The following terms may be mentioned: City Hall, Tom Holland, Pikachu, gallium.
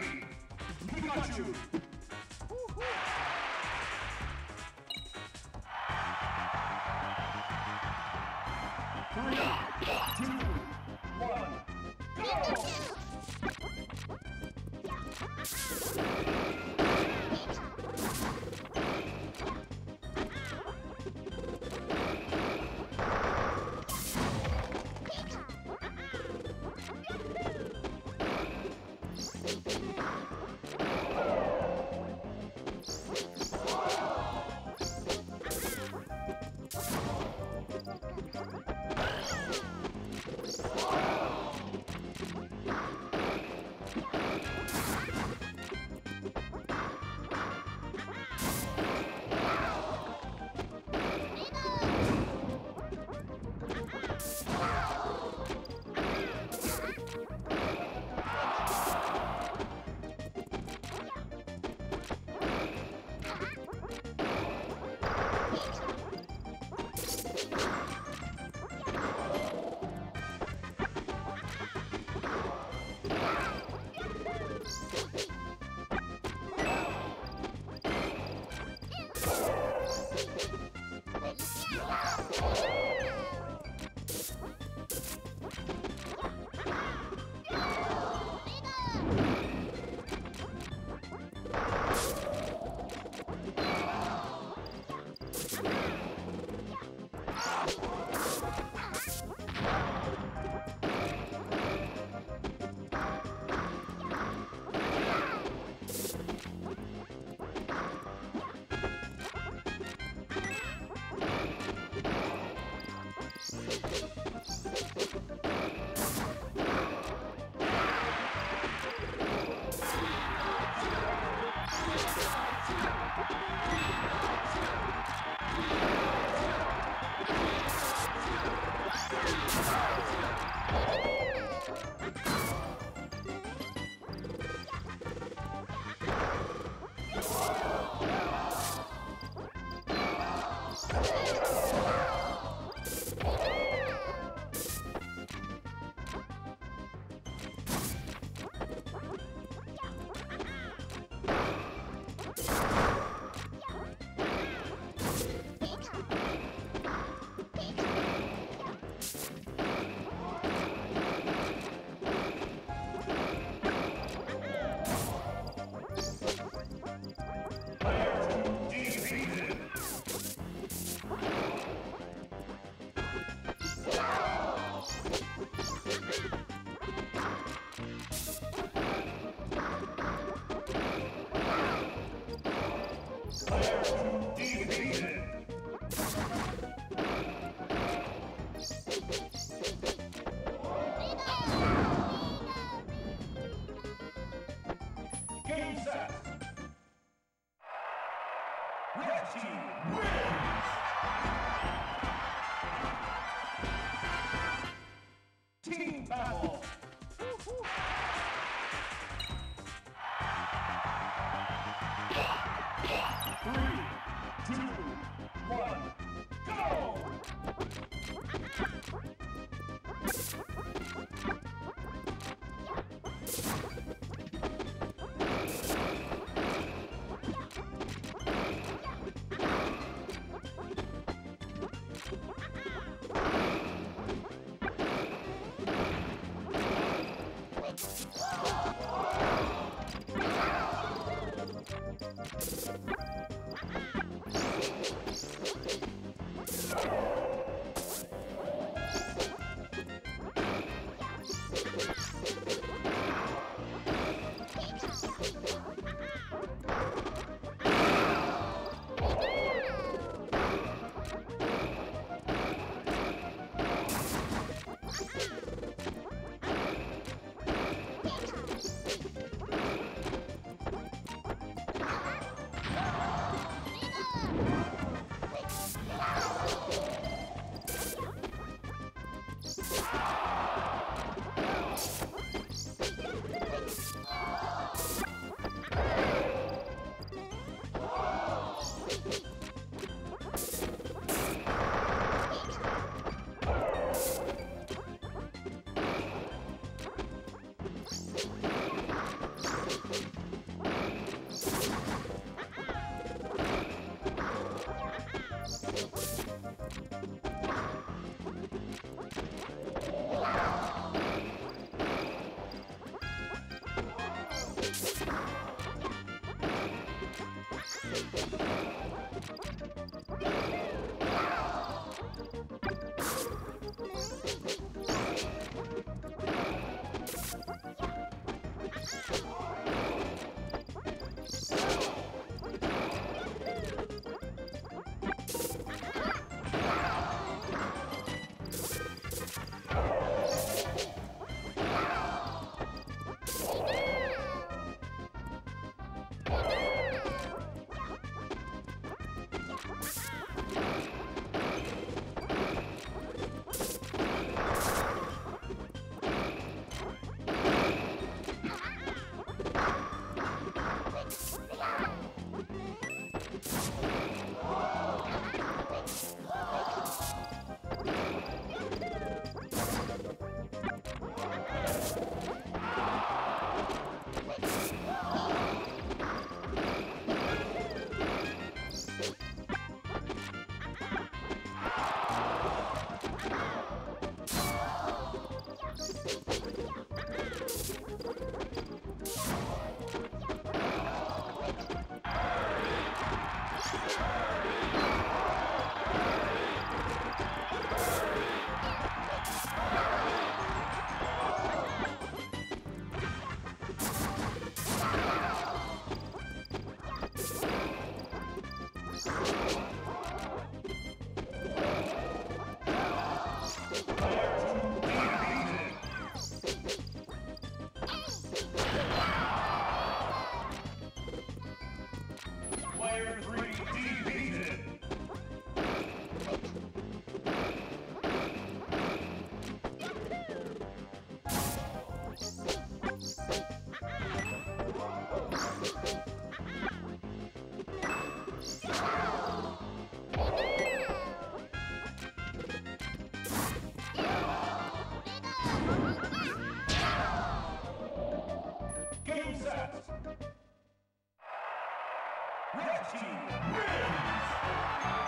Play Pikachu! Three. Red Team wins!